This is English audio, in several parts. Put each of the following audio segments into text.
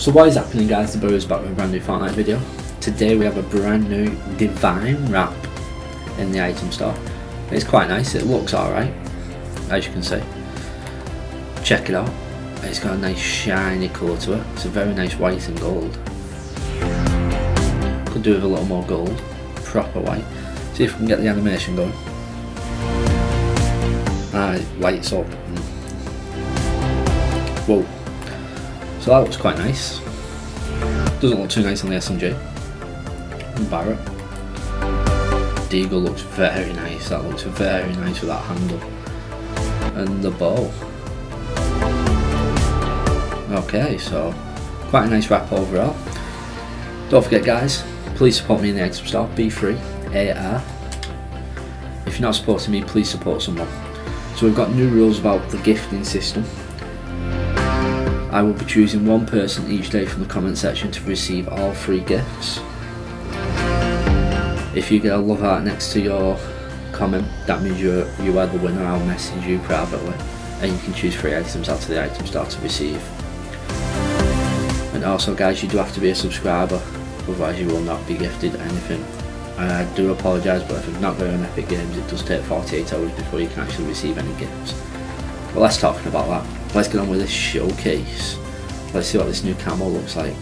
So what is happening, guys? The Barrett is back with a brand new Fortnite video. Today we have a brand new Divine Wrap in the item store. It's quite nice, it looks alright, as you can see. Check it out, it's got a nice shiny colour to it. It's a very nice white and gold. Could do with a little more gold, proper white. See if we can get the animation going. Ah, it lights up. Whoa. So that looks quite nice. Doesn't look too nice on the SMG. And Barrett. Deagle looks very nice. That looks very nice with that handle. And the bow. Okay, so quite a nice wrap overall. Don't forget, guys, please support me in the item store, B3AR. If you're not supporting me, please support someone. So we've got new rules about the gifting system. I will be choosing one person each day from the comment section to receive all free gifts. If you get a love heart next to your comment, that means you are the winner. I'll message you privately, and you can choose free items out of the item store to receive. And also, guys, you do have to be a subscriber, otherwise you will not be gifted anything. And I do apologise, but if you've not got on Epic Games, it does take 48 hours before you can actually receive any gifts. But let's talk about that. Let's get on with this showcase. Let's see what this new camo looks like.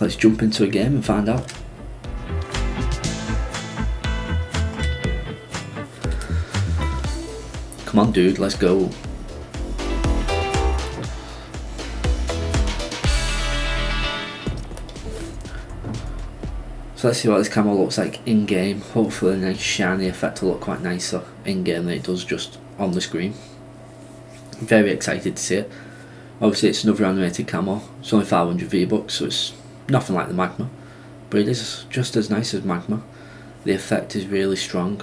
Let's jump into a game and find out. Come on, dude, let's go. So let's see what this camo looks like in game. Hopefully the nice shiny effect will look quite nicer in game than it does just on the screen. I'm very excited to see it. Obviously it's another animated camo. It's only 500 V bucks, so it's nothing like the Magma, but it is just as nice as Magma. The effect is really strong.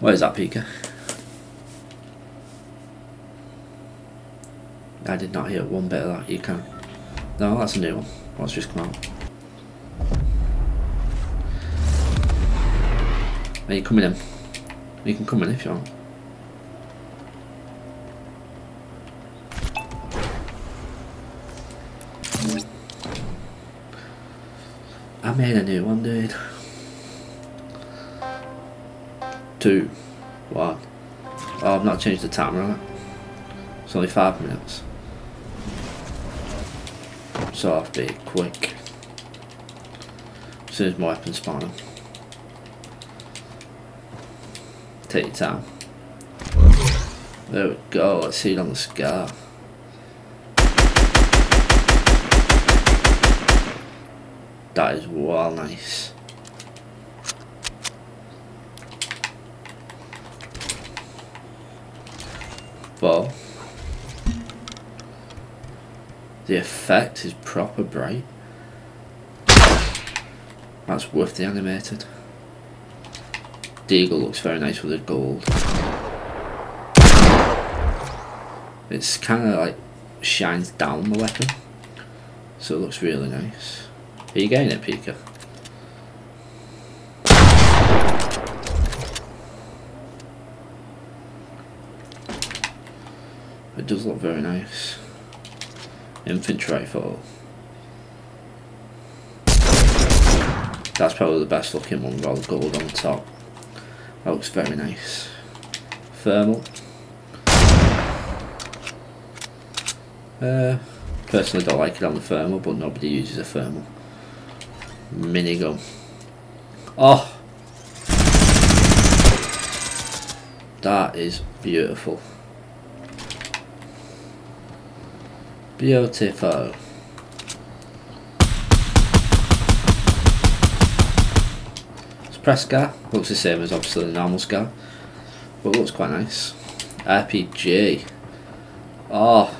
Where's that Pika? I did not hear one bit of that. You can. No, that's a new one. That's just come out. Are you coming in? You can come in if you want. I made a new one, dude. 2, 1. Oh, I've not changed the timer on it. It's only 5 minutes. So I'll be quick. As soon as my weapon's spawning. Take your time. There we go, let's see it on the SCAR. That is well nice. Well, the effect is proper bright. That's worth the animated. Deagle looks very nice with the gold. It's kind of like shines down the weapon, so it looks really nice. Are you getting it, Pika? It does look very nice. Infantry rifle. That's probably the best looking one with all the gold on the top. That looks very nice. Thermal. Personally don't like it on the thermal, but nobody uses a thermal. Minigun. Oh! That is beautiful. Beautiful. Press SCAR, looks the same as obviously the normal SCAR, but looks quite nice. RPG, oh,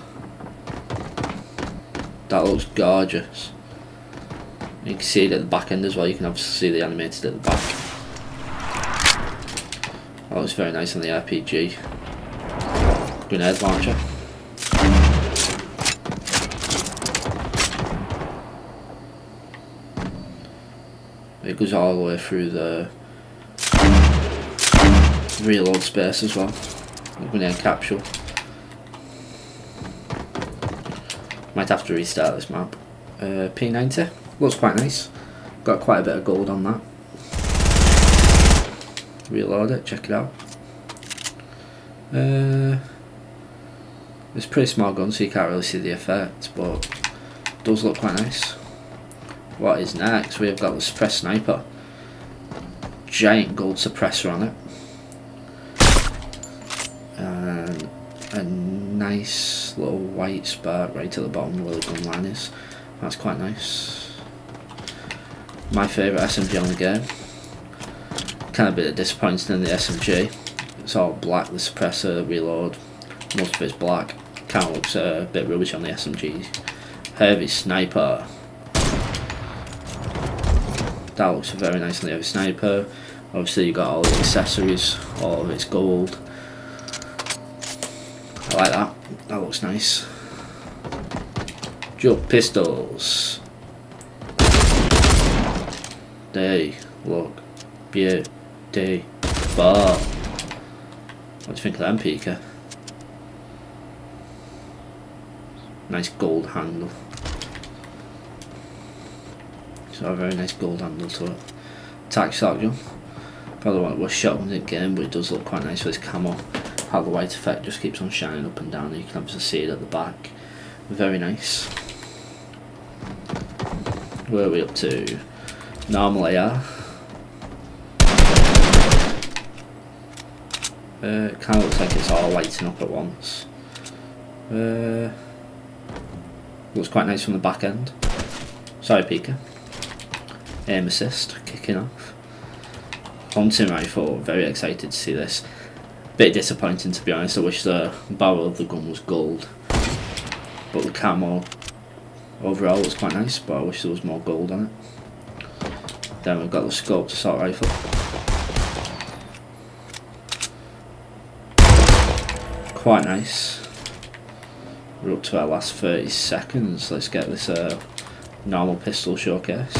that looks gorgeous. You can see it at the back end as well, you can obviously see the animated at the back. That looks very nice on the RPG. Grenade launcher. It goes all the way through the reload space as well. I'm going to end capsule. Might have to restart this map. P90 looks quite nice. Got quite a bit of gold on that. Reload it, check it out. It's a pretty small gun, so you can't really see the effect, but it does look quite nice. What is next? We've got the suppressed sniper. Giant gold suppressor on it. And a nice little white spark right to the bottom where the gun line is. That's quite nice. My favourite SMG on the game. Kind of a bit disappointing in the SMG. It's all black, the suppressor, reload. Most of it's black. Kind of looks a bit rubbish on the SMG. Heavy sniper. That looks very nice on the heavy sniper. Obviously you got all the accessories, all of it's gold. I like that. That looks nice. Dual pistols. They look beautiful. What do you think of them, Pika? Nice gold handle. So a very nice gold handle to it. Tax shotgun. Probably one of the worst shotguns in the game, but it does look quite nice with this camo. How the white effect just keeps on shining up and down, and you can obviously see it at the back. Very nice. Where are we up to? Normal AR. It kind of looks like it's all lighting up at once. Looks quite nice from the back end. Sorry, Pika. Aim assist, kicking off. Hunting rifle, very excited to see this. Bit disappointing, to be honest. I wish the barrel of the gun was gold, but the camo overall was quite nice, but I wish there was more gold on it. Then we've got the scoped assault rifle. Quite nice. We're up to our last 30 seconds. Let's get this normal pistol showcase.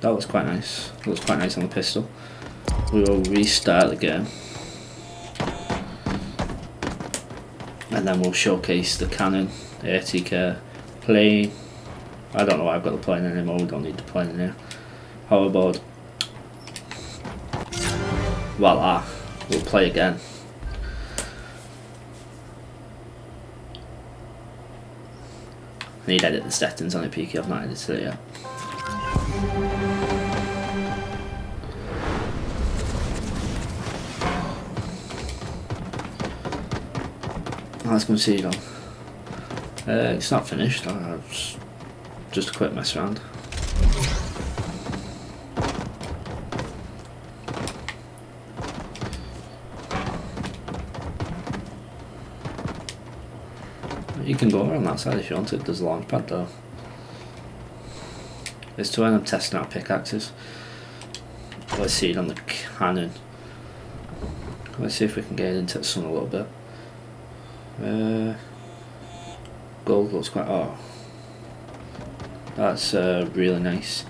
That looks quite nice. Looks quite nice on the pistol. We will restart the game, and then we'll showcase the cannon, the ATK, plane. I don't know why I've got the plane anymore. We don't need the plane in here. Hoverboard. Voila. We'll play again. I need to edit the settings on it, Pika. I've not edited it yet. Let's go and see it on. It's not finished. Just a quick mess around. You can go around that side if you want to. There's a launch pad though. It's to when I'm testing out pickaxes. Let's see it on the cannon. Let's see if we can get into the sun a little bit. Gold looks quite, oh, that's really nice.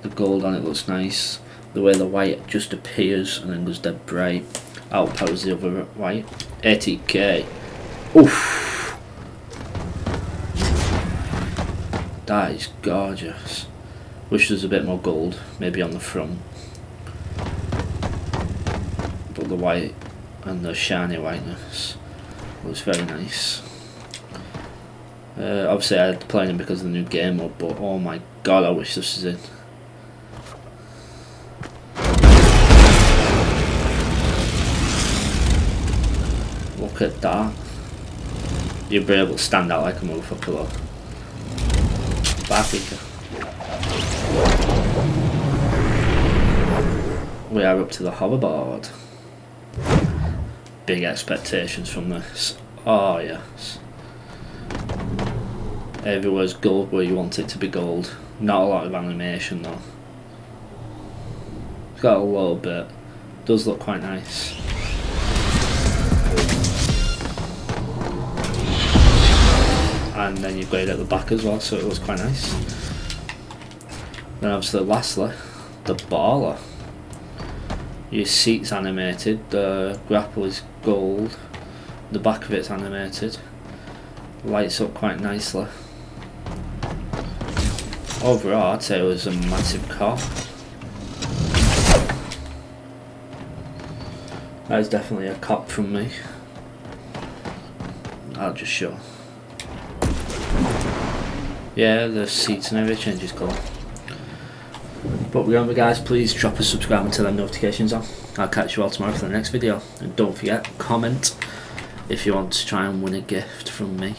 The gold on it looks nice. The way the white just appears and then goes dead bright outpowers the other white. ATK. Oof, that is gorgeous. Wish there's a bit more gold, maybe on the front, but the white and the shiny whiteness looks very nice. Obviously I had to play it because of the new game mode, but oh my god, I wish this was in. Look at that. You'd be able to stand out like a motherfucker though. Bye, Pika. We are up to the hoverboard. Big expectations from this. Oh yes. Everywhere's gold where you want it to be gold. Not a lot of animation though. It's got a little bit. Does look quite nice. and then you played at the back as well, so it was quite nice. Then obviously lastly, the baller. Your seat's animated, the grapple is gold, the back of it's animated, lights up quite nicely. Overall, I'd say it was a massive car. That is definitely a cop from me. I'll just show. Yeah, the seats and everything changes colour. But remember guys, please drop a subscribe and turn them notifications on. I'll catch you all tomorrow for the next video. And don't forget, comment if you want to try and win a gift from me.